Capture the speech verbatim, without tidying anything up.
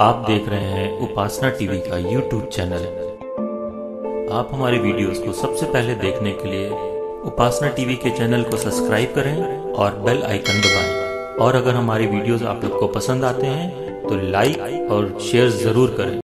आप देख रहे हैं उपासना टीवी का यूट्यूब चैनल। आप हमारे वीडियोस को सबसे पहले देखने के लिए उपासना टीवी के चैनल को सब्सक्राइब करें और बेल आइकन दबाएं। और अगर हमारे वीडियोस आप लोग को पसंद आते हैं तो लाइक और शेयर जरूर करें।